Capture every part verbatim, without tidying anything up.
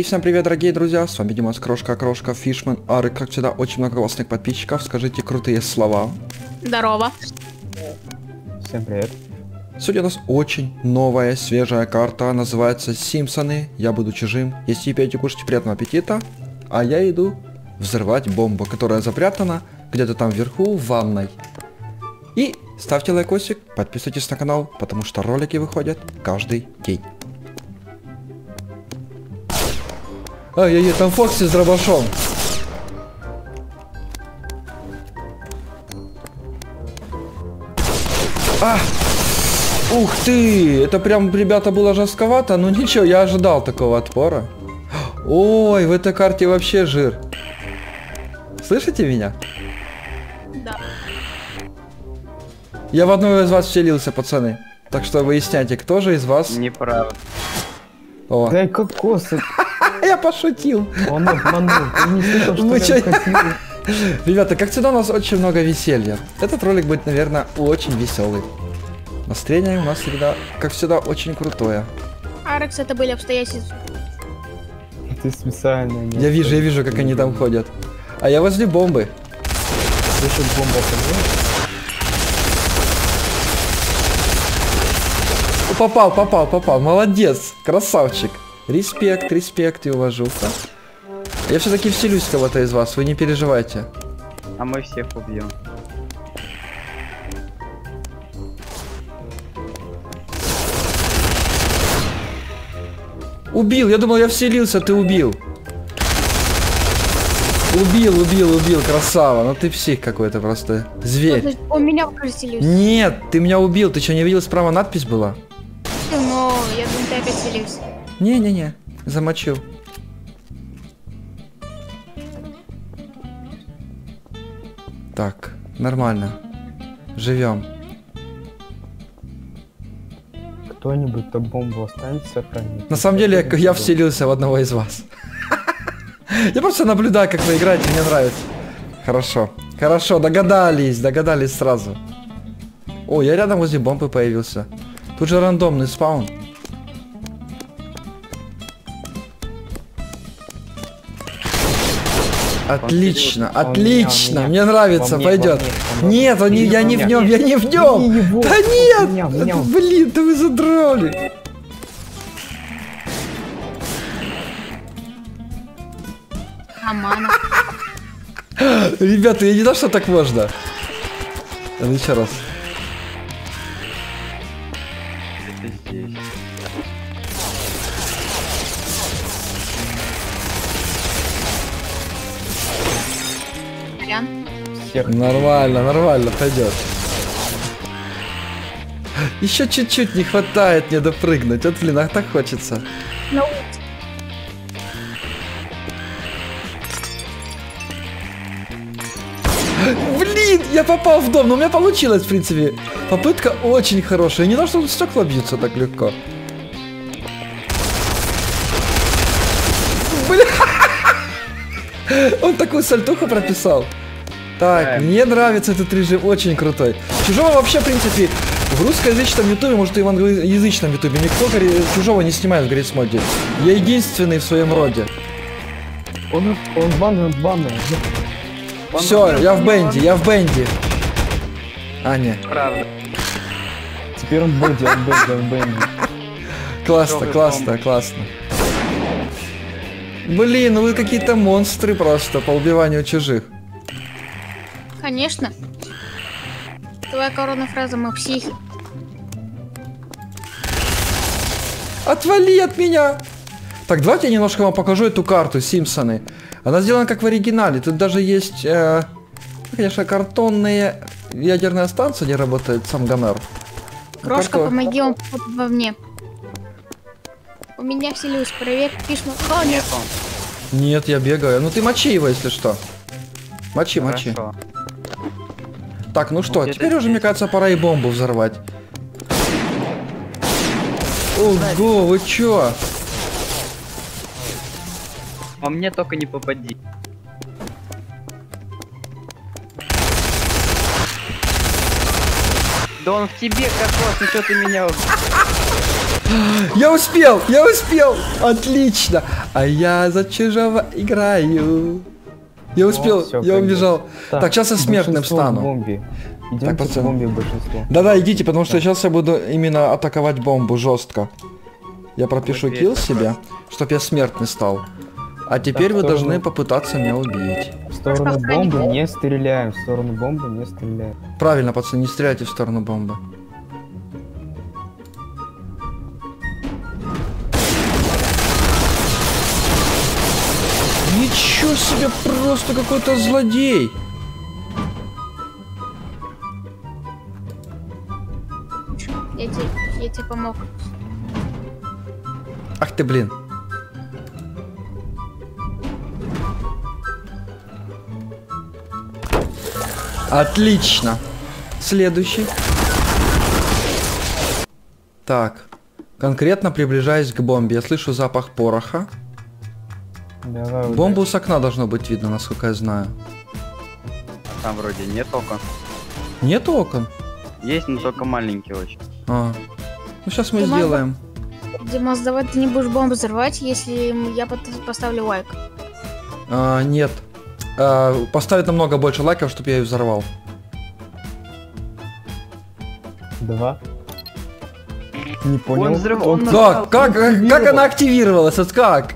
И всем привет, дорогие друзья, с вами Димас, Крошка, Крошка, Фишман, Ары, как всегда, очень много классных подписчиков, скажите крутые слова. Здорово. Всем привет. Сегодня у нас очень новая, свежая карта, называется Симпсоны, я буду чужим. Если пьете, кушайте, приятного аппетита, а я иду взрывать бомбу, которая запрятана где-то там вверху в ванной. И ставьте лайкосик, подписывайтесь на канал, потому что ролики выходят каждый день. Ай-яй-яй, там Фокси с дробашом. А! Ух ты! Это прям, ребята, было жестковато. Ну ничего, я ожидал такого отпора. Ой, в этой карте вообще жир. Слышите меня? Да. Я в одного из вас вселился, пацаны. Так что выясняйте, кто же из вас... Неправда. О. Дай кокосы... Я пошутил. Он обманул. Ты не слышал, что мы чё... Ребята, как всегда, у нас очень много веселья. Этот ролик будет, наверное, очень веселый. Настроение у нас всегда, как всегда, очень крутое. Арекс, это были обстоятельства. Ты специально. Нет, я вижу, я вижу, как они там ходят. А я возле бомбы. Слышит бомба ко мне? Попал, попал, попал. Молодец, красавчик. Респект, респект и уважуха. Я все-таки вселюсь в кого-то из вас, вы не переживайте. А мы всех убьем. Убил, я думал, я вселился, ты убил. Убил, убил, убил, красава. Ну ты псих какой-то просто, зверь. Он меня вселился. Нет, ты меня убил, ты что, не видел, справа надпись была? Ну, я думаю, ты опять вселился. Не-не-не, замочил. Так, нормально. Живем. Кто-нибудь там бомбу останется хранить? На самом деле, я, я вселился в одного из вас. Я просто наблюдаю, как вы играете, мне нравится. Хорошо, хорошо, догадались, догадались сразу. О, я рядом возле бомбы появился. Тут же рандомный спаун. Отлично, он отлично, меня, мне меня. Нравится, мне, пойдет. Мне, нет, он не, я не в нем, я не в нем. Его, да нет, меня, меня. Блин, да вы задрали. Ребята, я не знал, что так можно. Ну, еще раз. Нормально, нормально, пойдет. Еще чуть-чуть не хватает мне допрыгнуть. Вот, блин, а так хочется. No. Блин, я попал в дом, но у меня получилось, в принципе. Попытка очень хорошая. Не то, что стекла бьются так легко. Блин. Он такую сальтуху прописал. Так, мне нравится этот режим, очень крутой. Чужого вообще, в принципе, в русскоязычном ютубе, может и в англоязычном ютубе, никто чужого не снимает в Гаррис Моде. Я единственный в своем роде. Он, он банный, банный. Все, я в Бенди, я в Бенди. А, нет. Правда. Теперь он в Бенди, он в Бенди, он в Бенди. Классно, классно, классно. Блин, ну вы какие-то монстры просто по убиванию чужих. Конечно. Твоя коронная фраза «Мы психи». Отвали от меня! Так, давайте я немножко вам покажу эту карту Симпсоны. Она сделана как в оригинале. Тут даже есть, э, конечно, картонные ядерная станция, где работает сам Гомер. Крошка, карту... помоги он во мне. У меня вселюсь, проверь, пишем. О, нет. Нет, я бегаю. Ну ты мочи его, если что. Мочи, мочи. Хорошо. Так, ну что, теперь уже, мне кажется, пора и бомбу взорвать. Ого, вы чё? По мне только не попади. Да он в тебе, кокос, ну чё ты меня... Я успел, я успел. Отлично. А я за чужого играю. Я успел, О, я убежал. Так, так, сейчас я смертным стану. Бомби. Так, пацаны. Да-да, идите, потому что так. Сейчас я буду именно атаковать бомбу жестко. Я пропишу Выпей, килл себе, чтобы я смертный стал. А теперь так, вы сторону... должны попытаться меня убить. В сторону бомбы не стреляем, в сторону бомбы не стреляем. Правильно, пацаны, не стреляйте в сторону бомбы. Ничего себе, просто какой-то злодей. Я тебе, я тебе помог. Ах ты, блин. Отлично. Следующий. Так. Конкретно приближаясь к бомбе. Я слышу запах пороха. Давай, бомбу с окна должно быть видно, насколько я знаю. А там вроде нет окон. Нет окон? Есть, но только маленькие очень. А. Ну сейчас мы Дима, сделаем. Димас, давай ты не будешь бомбу взорвать, если я поставлю лайк. А, нет. А, поставить намного больше лайков, чтобы я ее взорвал. Два. Не понял. Он взрыв... он да, взорвал. Как, он как она активировалась? Это как?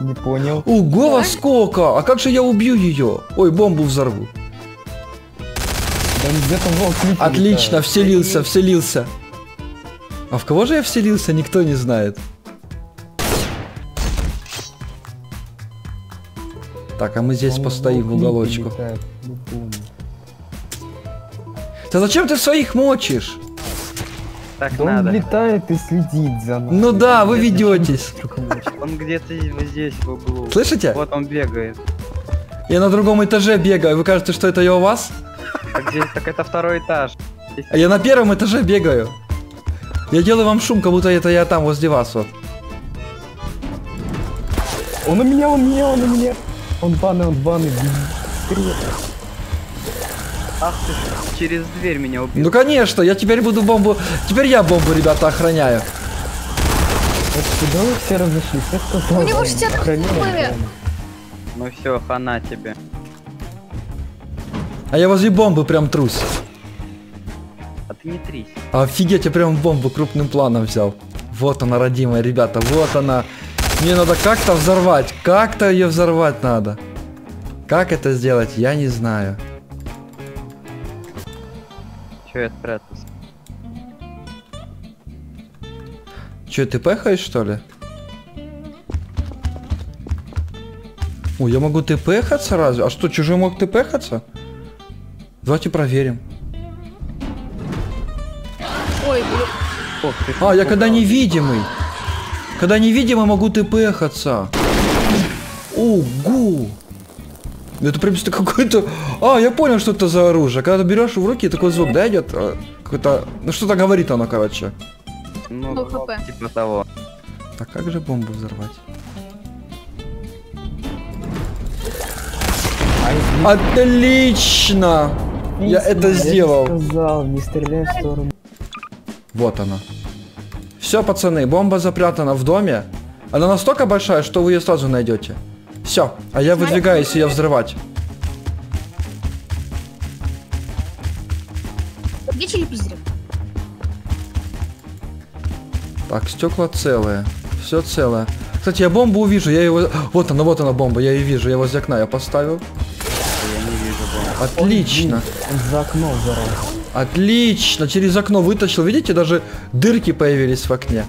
Не понял. Ого, во сколько! А как же я убью ее? Ой, бомбу взорву. Да, где-то отлично, летает. Вселился, вселился. А в кого же я вселился, никто не знает. Так, а мы здесь он постоим в уголочку. Да зачем ты своих мочишь? Так да надо. Он летает и следит за нами. Ну да, вы ведетесь. Он где-то здесь в углу. Слышите? Вот он бегает. Я на другом этаже бегаю. Вы кажете, что это я у вас? Так, здесь, так это второй этаж. А я на первом этаже бегаю. Я делаю вам шум, как будто это я там возле вас вот. Он у меня, он у меня, он у меня. Он баны, он баны. Ах ты, через дверь меня убил. Ну конечно, я теперь буду бомбу. Теперь я бомбу, ребята, охраняю. Вот сюда вы все разошлись. У него все охраняют. Ну все, хана тебе. А я возле бомбы прям трусь. А ты не трись. Офигеть, я прям бомбу крупным планом взял. Вот она, родимая, ребята, вот она. Мне надо как-то взорвать. Как-то ее взорвать надо. Как это сделать, я не знаю. Че я спрятался? Че, ты пехаешь, что ли? Ой, я могу тпхаться разве? А что, чужой мог тпхаться? Давайте проверим. Ой, ох, ты а, я когда невидимый. Когда невидимый, могу тпхаться. Ого! Это прям какой-то... А, я понял, что это за оружие. Когда ты берешь в руки, такой звук, да, идет? Какой-то... Ну, что-то говорит оно, короче. Ну, типа того. Так, как же бомбу взорвать? Отлично! Я это сделал. Сказал, не стреляй в сторону. Вот она. Все, пацаны, бомба запрятана в доме. Она настолько большая, что вы ее сразу найдете. Все, а я выдвигаюсь ее взрывать. Где телепиздрик? Так, стекла целые. Все целое. Кстати, я бомбу увижу, я его... Вот она, вот она бомба, я ее вижу. Я возле окна я поставил. Я не вижу бомбу. Отлично. Он, он за окно взорвал. Отлично, через окно вытащил. Видите, даже дырки появились в окне.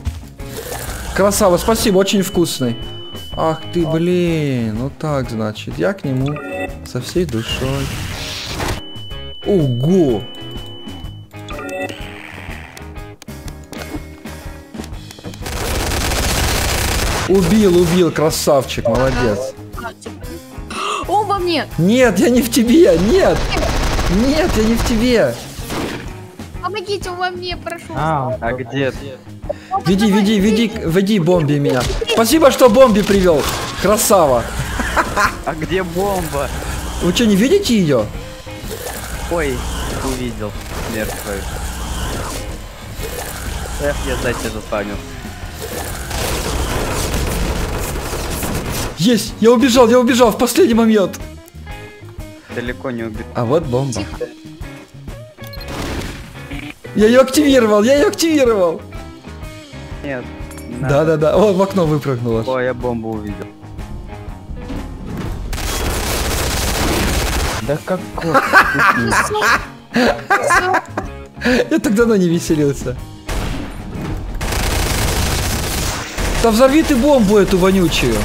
Красава, спасибо, очень вкусный. Ах ты, блин, ну так, значит, я к нему со всей душой. Ого! Убил, убил, красавчик, молодец. Он во мне! Нет, я не в тебе, нет! Нет, я не в тебе! Помогите, он во мне, прошу. А, а где ты? Веди, веди, веди, веди бомби меня. Спасибо, что бомби привел. Красава. А где бомба? Вы что, не видите ее? Ой, увидел. Смерть твою. Эх, я, знаете, заспавнил. Есть! Я убежал, я убежал в последний момент! Далеко не убежал. А вот бомба. Тихо. Я ее активировал, я ее активировал! Нет. Да-да-да, о, в окно выпрыгнула. О, я бомбу увидел. Да как кот. Я так давно не веселился. Да взорви ты бомбу эту вонючую.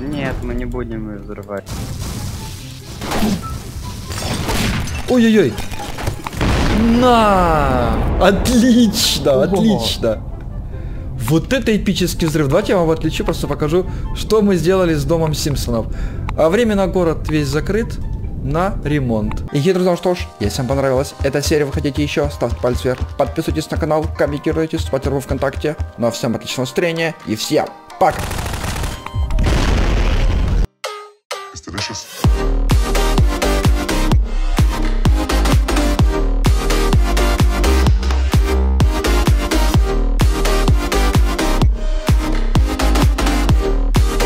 Нет, мы не будем ее взрывать. Ой-ой-ой. На! Отлично, Ого. отлично. Вот это эпический взрыв. Давайте я вам отличу, просто покажу, что мы сделали с домом Симпсонов. А временно город весь закрыт на ремонт. И, друзья, ну что ж, если вам понравилась эта серия, вы хотите еще, ставьте палец вверх, подписывайтесь на канал, комментируйте, ставьте лайк ВКонтакте. Ну а всем отличного настроения и всем пока!